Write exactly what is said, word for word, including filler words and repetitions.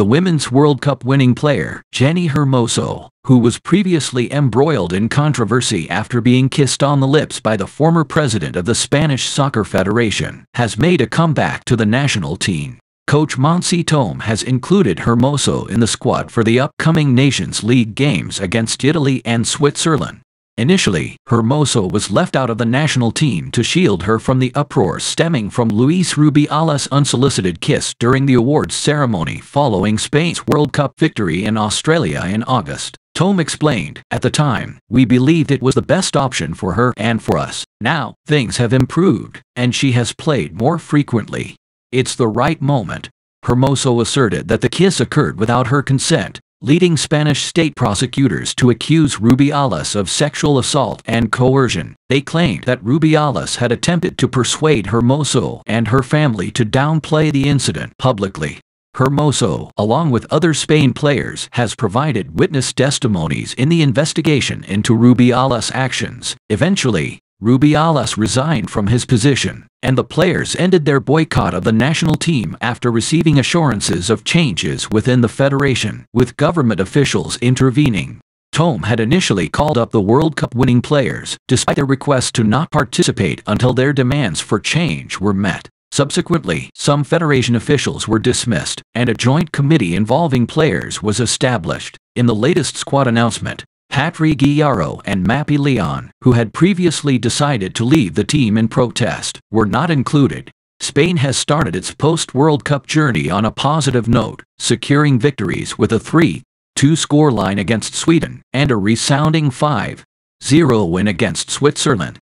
the Women's World Cup winning player, Jenni Hermoso, who was previously embroiled in controversy after being kissed on the lips by the former president of the Spanish Soccer Federation, has made a comeback to the national team. Coach Montse Tomé has included Hermoso in the squad for the upcoming Nations League games against Italy and Switzerland. Initially, Hermoso was left out of the national team to shield her from the uproar stemming from Luis Rubiales' unsolicited kiss during the awards ceremony following Spain's World Cup victory in Australia in August. Tomé explained, "At the time, we believed it was the best option for her and for us. Now, things have improved, and she has played more frequently. It's the right moment." Hermoso asserted that the kiss occurred without her consent, leading Spanish state prosecutors to accuse Rubiales of sexual assault and coercion. They claimed that Rubiales had attempted to persuade Hermoso and her family to downplay the incident publicly. Hermoso, along with other Spain players, has provided witness testimonies in the investigation into Rubiales' actions. Eventually, Rubiales resigned from his position, and the players ended their boycott of the national team after receiving assurances of changes within the federation, with government officials intervening. Tomé had initially called up the World Cup winning players, despite their request to not participate until their demands for change were met. Subsequently, some federation officials were dismissed, and a joint committee involving players was established. In the latest squad announcement, Patri Guijarro and Mappy Leon, who had previously decided to leave the team in protest, were not included. Spain has started its post-World Cup journey on a positive note, securing victories with a three two scoreline against Sweden and a resounding five zero win against Switzerland.